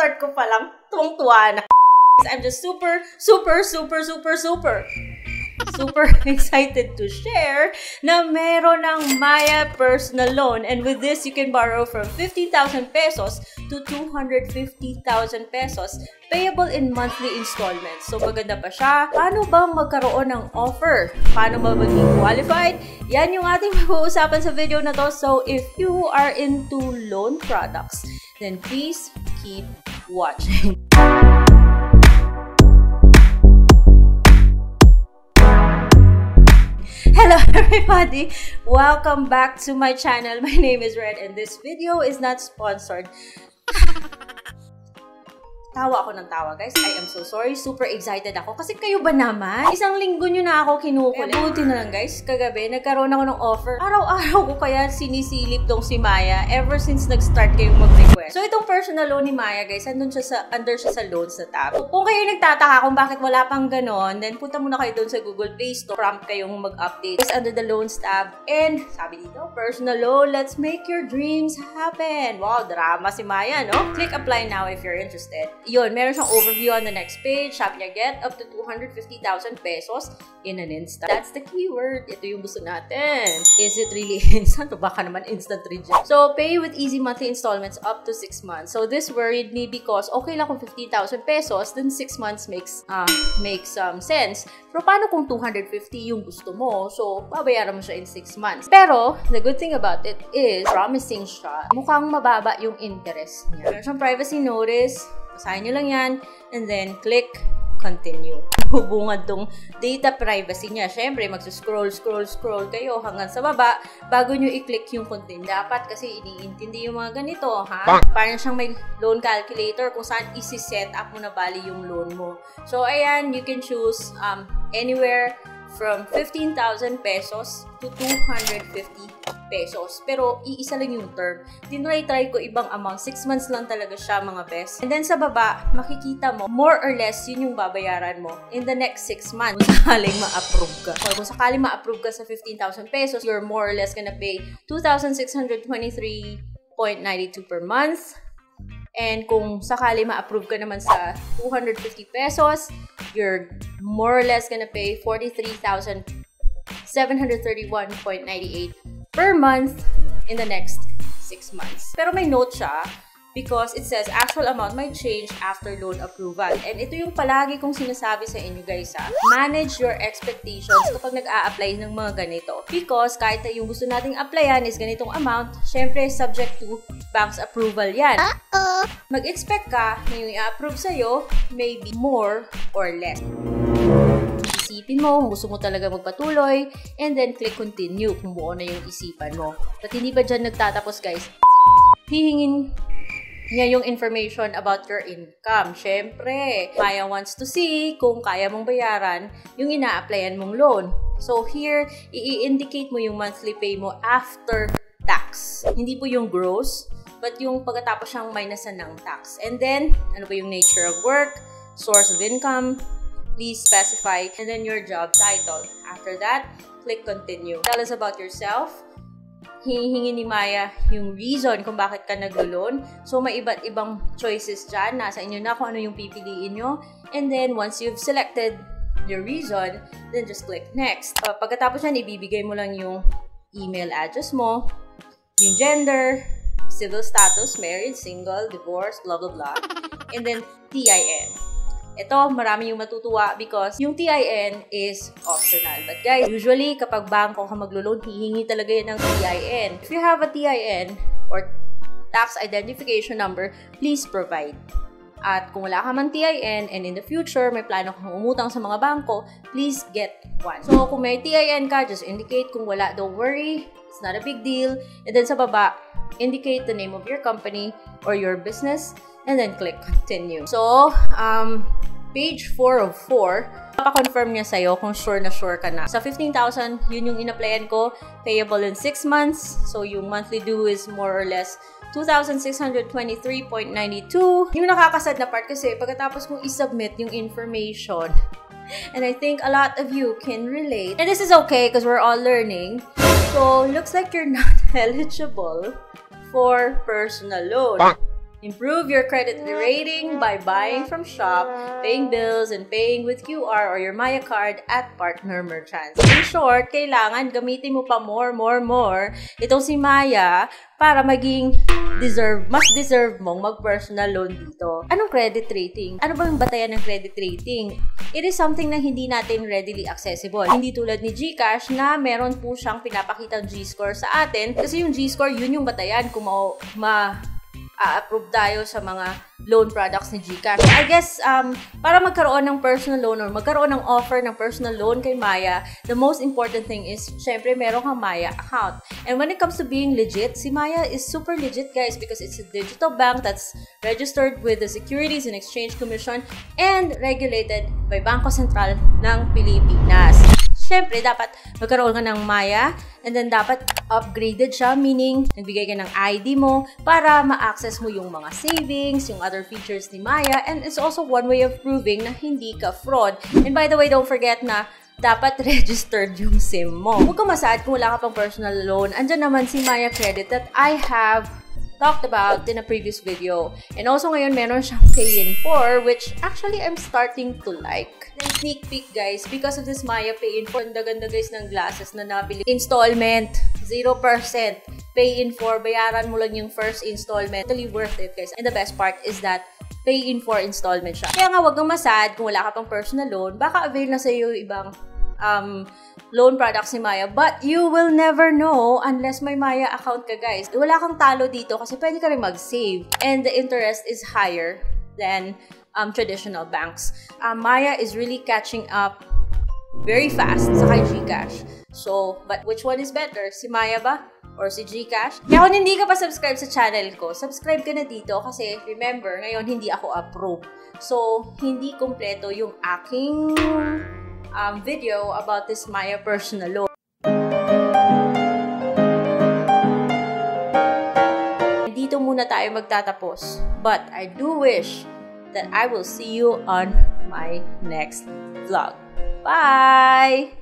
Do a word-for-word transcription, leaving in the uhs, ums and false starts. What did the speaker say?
kakastart ko pa lang, tuwang-tuwa na. I'm just super, super, super, super, super, super excited to share na meron ng Maya Personal Loan. And with this, you can borrow from fifty thousand pesos to two hundred fifty thousand pesos payable in monthly installments. So maganda pa siya. Paano ba magkaroon ng offer? Paano ba maging qualified? Yan yung ating pag-uusapan sa video na to. So if you are into loan products, then please keep watching. Hello everybody! Welcome back to my channel. My name is Red and this video is not sponsored. Tawa ako ng tawa, guys. I am so sorry. Super excited ako. Kasi kayo ba naman? Isang linggo nyo na ako kinukulit. Buti na lang, guys. Kagabi, nagkaroon ako ng offer. Araw-araw ko kaya sinisilip tong si Maya ever since nag-start kayong mag-request. So, itong personal loan ni Maya, guys, andun siya sa, under siya sa loans na tab. Kung kayo nagtataka kung bakit wala pang ganon, then punta muna kayo dun sa Google Play Store. Prompt kayong mag-update. It's under the loans tab. And, sabi dito, personal loan, let's make your dreams happen. Wow, drama si Maya, no? Click apply now if you're interested. Yun, meron siyang overview on the next page. Sabi niya, get up to two hundred fifty thousand pesos in an instant. That's the keyword. Ito yung gusto natin. Is it really instant? O baka naman instant reject. So, pay with easy monthly installments up to six months. So, this worried me because okay lang kung fifty thousand pesos, then six months makes uh, makes um, sense. Pero paano kung two hundred fifty yung gusto mo? So, babayaran mo siya in six months. Pero, the good thing about it is promising siya. Mukhang mababa yung interest niya. Meron siyang privacy notice. Basahin nyo lang yan, and then click continue. Bubungad tong data privacy niya. Siyempre, magsuscroll, scroll, scroll kayo hanggang sa baba bago nyo i-click yung content. Dapat kasi iniintindi yung mga ganito, ha? Parang siyang may loan calculator kung saan isi-set up mo na bali yung loan mo. So, ayan, you can choose um, anywhere from fifteen thousand pesos to two hundred fifty pesos. Pero, iisa lang yung term. Tinry-try ko ibang amount. six months lang talaga siya, mga best. And then, sa baba, makikita mo, more or less, yun yung babayaran mo in the next six months. Kung sakaling ma-approve ka. So, kung sakaling ma-approve ka sa fifteen thousand pesos, you're more or less gonna pay two thousand six hundred twenty-three point nine two per month. And kung sakali ma-approve ka naman sa two hundred fifty pesos, you're more or less gonna pay forty-three thousand seven hundred thirty-one point nine eight per month in the next six months. Pero may note siya because it says actual amount might change after loan approval. And ito yung palagi kong sinasabi sa inyo, guys, ha. Manage your expectations kapag nag-a-apply ng mga ganito. Because kahit na yung gusto nating applyan is ganitong amount, syempre subject to bank's approval yan. Uh-oh. Mag-expect ka na yung i-approve sa'yo maybe more or less. Isipin mo kung gusto mo talaga magpatuloy and then click continue kung buo na yung isipan mo. But hindi ba dyan nagtatapos, guys? Hihingin niya yung information about your income. Siyempre, Maya wants to see kung kaya mong bayaran yung ina-applyan mong loan. So here, i-indicate mo yung monthly pay mo after tax. Hindi po yung gross, but yung pagkatapos siyang minusan ng tax. And then, ano ba yung nature of work, source of income, please specify, and then your job title. After that, click continue. Tell us about yourself. Hinihingi ni Maya yung reason kung bakit ka nag-loan. So, may iba't ibang choices dyan. Nasa inyo na kung ano yung pipiliin nyo. And then, once you've selected your reason, then just click next. Uh, pagkatapos yan, ibibigay mo lang yung email address mo, yung gender, civil status, married, single, divorced, blah, blah, blah. And then, T I N. Ito, marami yung matutuwa because yung T I N is optional. But guys, usually kapag bangko ka maglo-loan, hihingi talaga yan ng T I N. If you have a T I N or tax identification number, please provide. At kung wala ka man T I N and in the future, may plano kang umutang sa mga bangko, please get one. So, kung may T I N ka, just indicate. Kung wala, don't worry. It's not a big deal. And then sa baba, indicate the name of your company or your business. And then click continue. So, um, page four of four, papakonfirm niya sa'yo kung sure na sure ka na. Sa fifteen thousand, yun yung in-applyan ko, payable in six months. So, yung monthly due is more or less two thousand six hundred twenty-three point nine two. Yung nakakasad na part kasi, pagkatapos kong isubmit yung information, and I think a lot of you can relate. And this is okay because we're all learning. So, looks like you're not eligible for personal loan. Improve your credit rating by buying from shop, paying bills, and paying with Q R or your Maya card at partner merchants. In short, kailangan gamitin mo pa more, more, more itong si Maya para maging deserve, mas deserve mong mag-personal loan dito. Anong credit rating? Ano ba yung batayan ng credit rating? It is something na hindi natin readily accessible. Hindi tulad ni Gcash na meron po siyang pinapakitang G-score sa atin kasi yung G-score yun yung batayan kung ma... ma a-approve tayo sa mga loan products ni Gcash. I guess, um, para magkaroon ng personal loan or magkaroon ng offer ng personal loan kay Maya, the most important thing is, syempre, meron kang Maya account. And when it comes to being legit, si Maya is super legit, guys, because it's a digital bank that's registered with the Securities and Exchange Commission and regulated by Banco Central ng Pilipinas. Syempre, dapat magkaroon ka ng Maya and then dapat upgraded siya, meaning nagbigay ka ng I D mo para ma-access mo yung mga savings, yung other features ni Maya, and it's also one way of proving na hindi ka fraud. And by the way, don't forget na dapat registered yung SIM mo. Huwag ka masaad kung wala ka pang personal loan. Andyan naman si Maya Credit that I have talked about in a previous video. And also ngayon, meron siyang Pay in four, which actually I'm starting to like. Then sneak peek, guys, because of this Maya Pay in four, ganda-ganda guys ng glasses na nabili. Installment, zero percent. Pay in four, bayaran mo lang yung first installment. Totally worth it, guys. And the best part is that Pay in four installment siya. Kaya nga, wag kang masad kung wala ka pang personal loan. Baka avail na sa'yo yung ibang Um, loan products ni Maya, but you will never know unless may Maya account ka, guys. Wala kang talo dito kasi pwede ka rin mag-save and the interest is higher than um, traditional banks. Uh, Maya is really catching up very fast sa kay Gcash. So, but which one is better? Si Maya ba? Or si Gcash? Kaya kung hindi ka pa subscribe sa channel ko, subscribe ka na dito kasi remember, ngayon hindi ako approved. So, hindi kompleto yung aking Um, video about this Maya personal loan. Dito muna tayo magtatapos. But I do wish that I will see you on my next vlog. Bye!